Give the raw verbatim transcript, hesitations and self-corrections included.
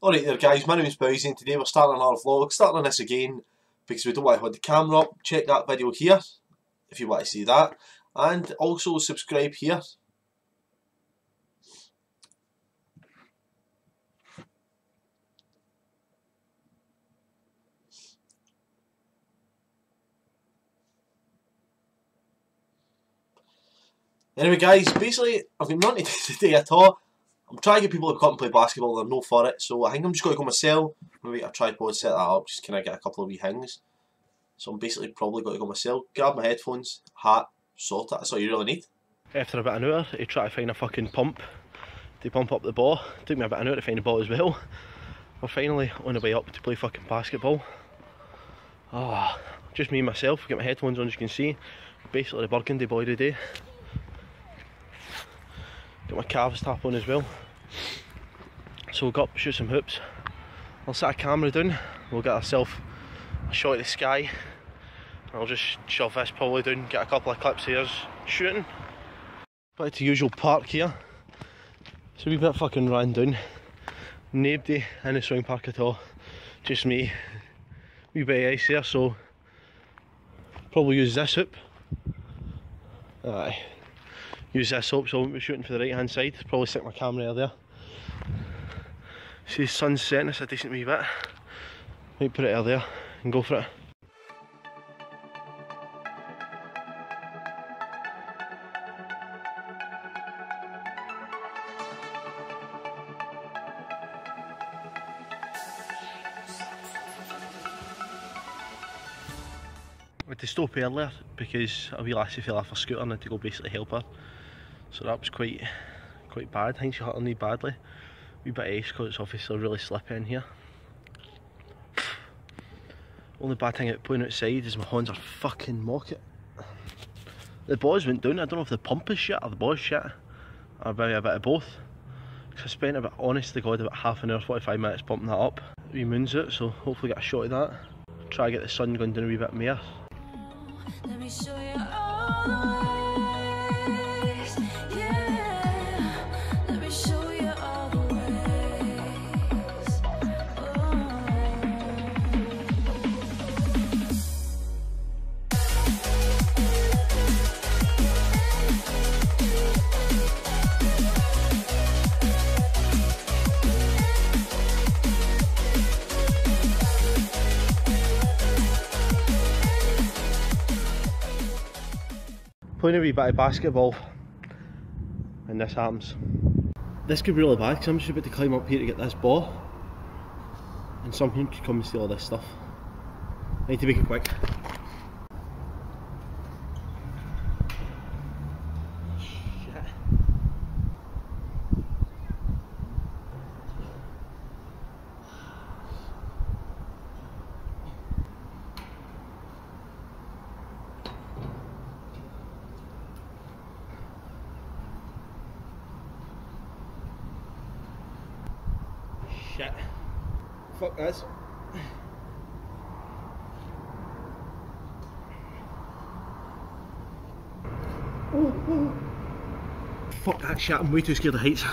Alright there guys, my name is Bowzy and today we're starting another vlog, starting on this again because we don't want to hold the camera up. Check that video here if you want to see that, and also subscribe here. Anyway guys, basically I've got nothing to do today at all. I'm trying to get people to come and play basketball, they're no for it, so I think I'm just going to go myself. Maybe get a tripod, set that up, just kind of get a couple of wee things. So I'm basically probably going to go myself, grab my headphones, hat, sort it, that's all you really need. After about an hour, he tried to find a fucking pump to pump up the ball. It took me about an hour to find the ball as well. We're finally on the way up to play fucking basketball. Ah, oh, just me and myself, get my headphones on as you can see. Basically the burgundy boy today. Got my calves tap on as well. So we'll go up, shoot some hoops. I'll set a camera down, we'll get ourselves a shot at the sky. I'll just shove this probably down, get a couple of clips here shooting. Back to usual park here. It's a wee bit fucking ran down. Nobody in the swing park at all. Just me. Wee bit of ice there, so probably use this hoop. Aye. Use this hoop, so I won't be shooting for the right hand side. Probably stick my camera there. See the sun's setting, it's a decent wee bit. Might put it out there and go for it. I had to stop earlier because a wee lassie fell off her scooter and I had to go basically help her. So that was quite quite bad. I think she hurt her knee badly. A wee bit of ice because it's obviously really slippy in here. Only bad thing about playing outside is my horns are fucking mocket. The boys went down. I don't know if the pump is shit or the boys shit. Or maybe a bit of both. Because I spent about, honest to God, about half an hour, forty-five minutes pumping that up. We moon's it, so hopefully get a shot of that. Try to get the sun going down a wee bit more. Let me show you all the way. Playing a wee bit of basketball and this happens. This could be really bad because I'm just about to climb up here to get this ball and someone could come and steal all this stuff. I need to make it quick. Shit. Shit. Fuck this. Fuck that shit, I'm way too scared of heights.